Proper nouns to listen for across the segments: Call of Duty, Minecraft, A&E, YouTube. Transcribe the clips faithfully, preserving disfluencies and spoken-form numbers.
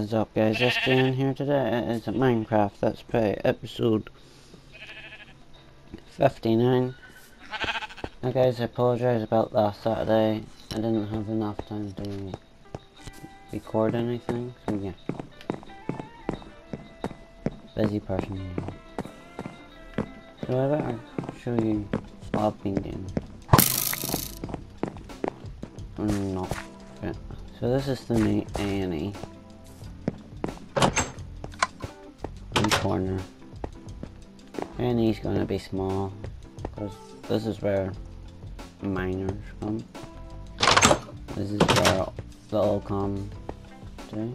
What is up, guys? Just doing here today is a Minecraft Let's Play episode fifty-nine. Now, guys, I apologize about last Saturday. I didn't have enough time to record anything, so yeah. Busy person here. So I better show you what I've been doing. Or not. Right. So this is the new A and E. Corner, and he's gonna be small because this is where miners come. This is where they'll come to.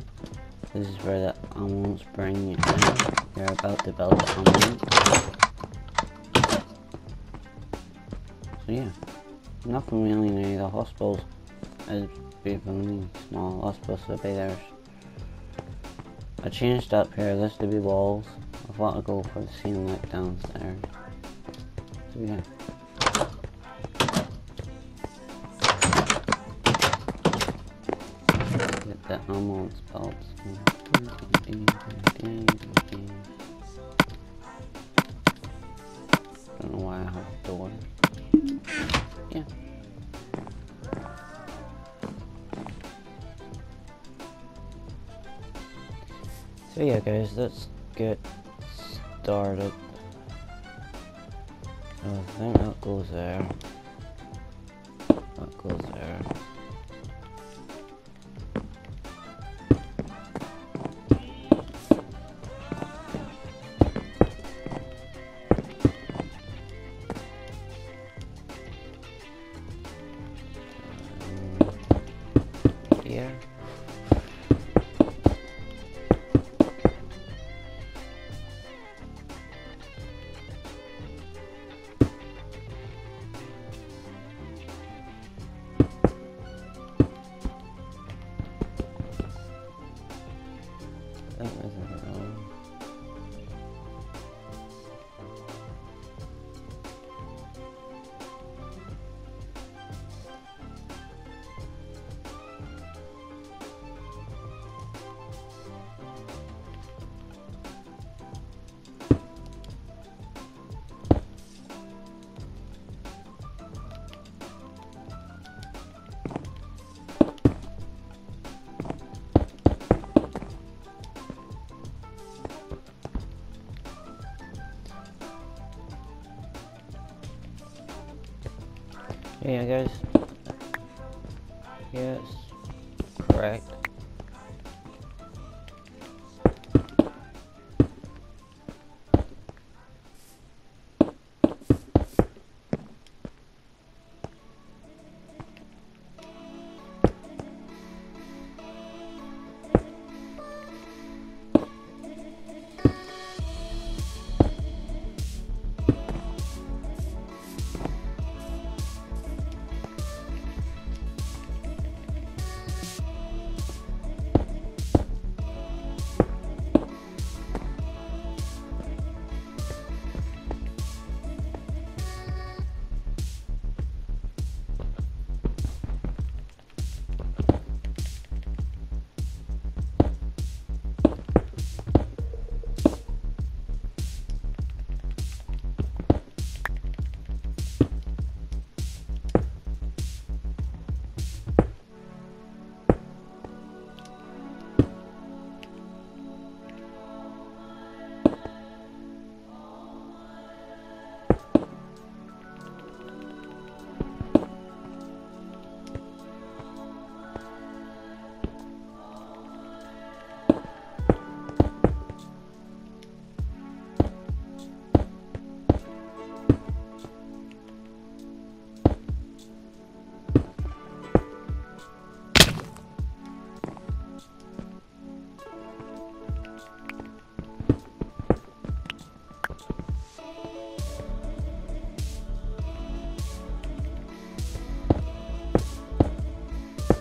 This is where the ammo spring is. You're about to build the ammo. So yeah, nothing really new. The hospitals is really small. Hospitals will be there. I changed up here, this to be walls. I thought I'd go for the ceiling like downstairs. So yeah. Get the ammo spells. Don't know why I have a door. Yeah. So yeah, guys, let's get started. So I think that goes there. That goes there. Yeah, guys. Yes, correct.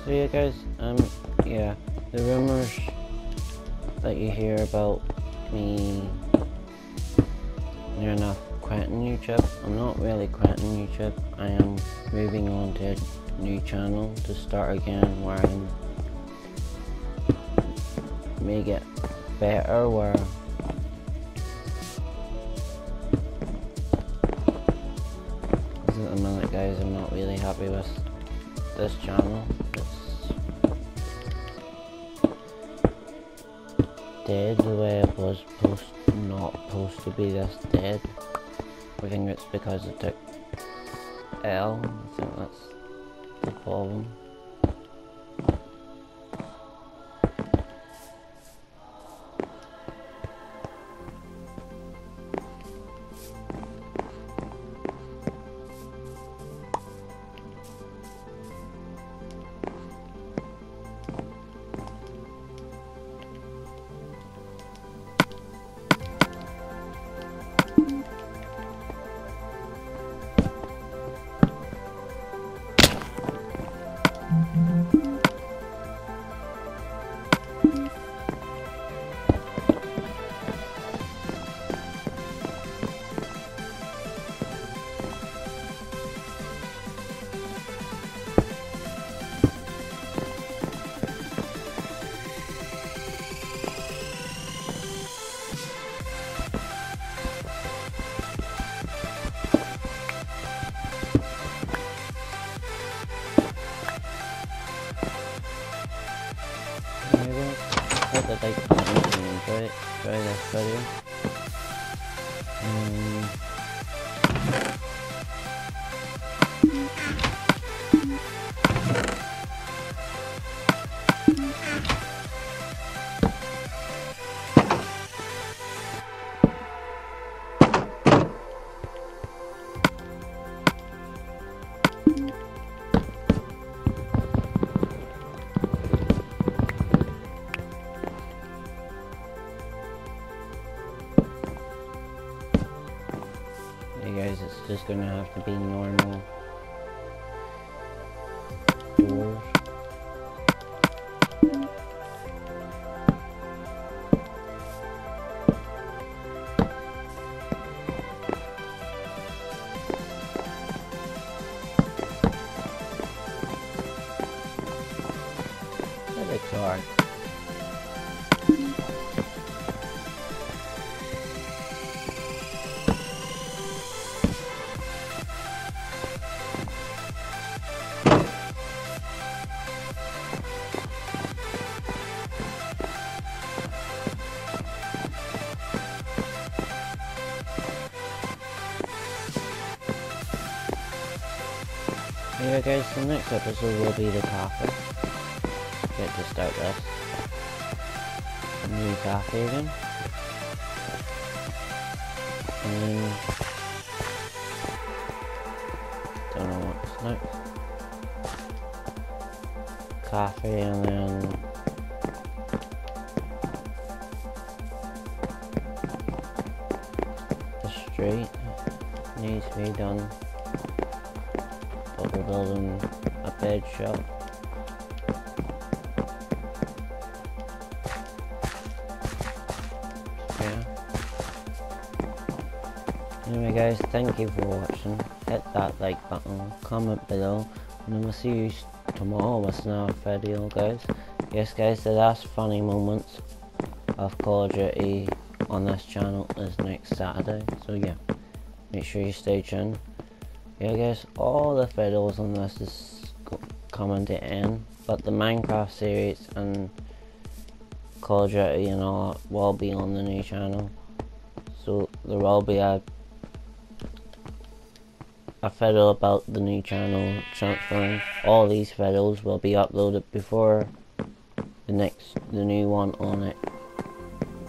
So yeah, guys, um, yeah, the rumors that you hear about me near enough quitting YouTube, I'm not really quitting YouTube, I am moving on to a new channel to start again where I'm make it better where this is. At the minute, guys, I'm not really happy with this channel. It's dead the way it was supposed not supposed to be this dead. I think it's because it took L. I think that's the problem. I hope that like and enjoy it, enjoy this video. Guys, it's just gonna have to be normal doors. That looks hard. Anyway guys, the next episode will be the cafe. Get to start this new cafe again. And don't know what's next. Cafe and then the street needs to be done. We're building a bed shop. Yeah. Anyway guys, thank you for watching. Hit that like button, comment below, and then we'll see you tomorrow with another video, guys. Yes guys, the last funny moments of Call of Duty on this channel is next Saturday. So yeah, make sure you stay tuned. Yeah guys, all the videos on this is coming to end, but the Minecraft series and Call of Duty and all that will be on the new channel. So there will be a a video about the new channel transferring. All these videos will be uploaded before the next the new one on it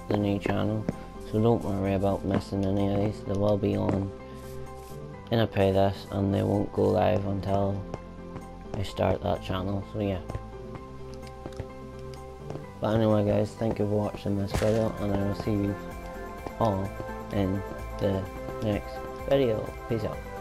the new channel. So don't worry about missing any of these. They will be on in a playlist and they won't go live until I start that channel, so yeah. But anyway guys, thank you for watching this video and I will see you all in the next video. Peace out.